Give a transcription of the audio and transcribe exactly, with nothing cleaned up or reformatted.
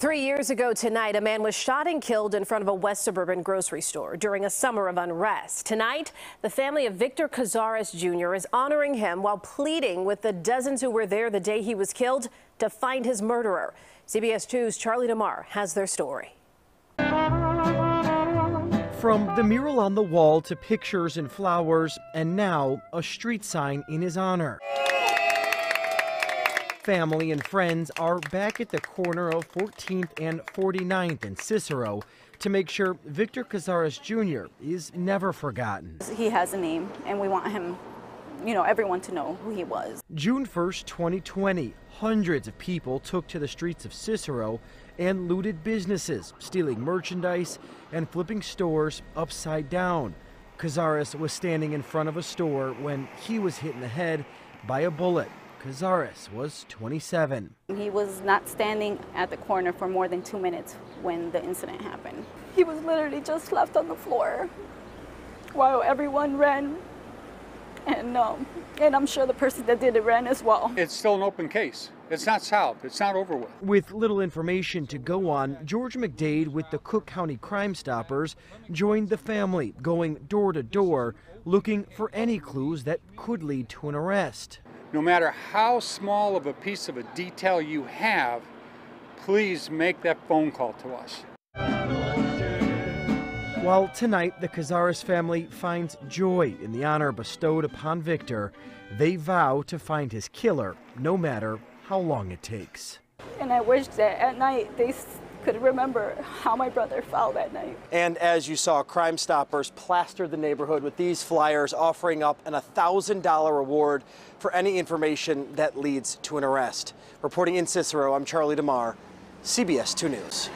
Three years ago tonight, a man was shot and killed in front of a West Suburban grocery store during a summer of unrest. Tonight, the family of Victor Cazares Junior is honoring him while pleading with the dozens who were there the day he was killed to find his murderer. C B S two's Charlie DeMar has their story. From the mural on the wall to pictures and flowers, and now a street sign in his honor. Family and friends are back at the corner of fourteenth and forty-ninth in Cicero to make sure Victor Cazares Junior is never forgotten. He has a name, and we want him, you know, everyone to know who he was. June first, twenty twenty, hundreds of people took to the streets of Cicero and looted businesses, stealing merchandise and flipping stores upside down. Cazares was standing in front of a store when he was hit in the head by a bullet. Cazares was twenty-seven. He was not standing at the corner for more than two minutes when the incident happened. He was literally just left on the floor while everyone ran, and um, and I'm sure the person that did it ran as well. It's still an open case. It's not solved. It's not over with. With little information to go on, George McDade with the Cook County Crime Stoppers joined the family, going door to door, looking for any clues that could lead to an arrest. No matter how small of a piece of a detail you have, please make that phone call to us. While tonight the Cazares family finds joy in the honor bestowed upon Victor, they vow to find his killer, no matter how long it takes. And I wish that at night they could remember how my brother fell that night. And as you saw, Crime Stoppers plastered the neighborhood with these flyers offering up an one thousand dollar reward for any information that leads to an arrest. Reporting in Cicero, I'm Charlie DeMar, C B S two News.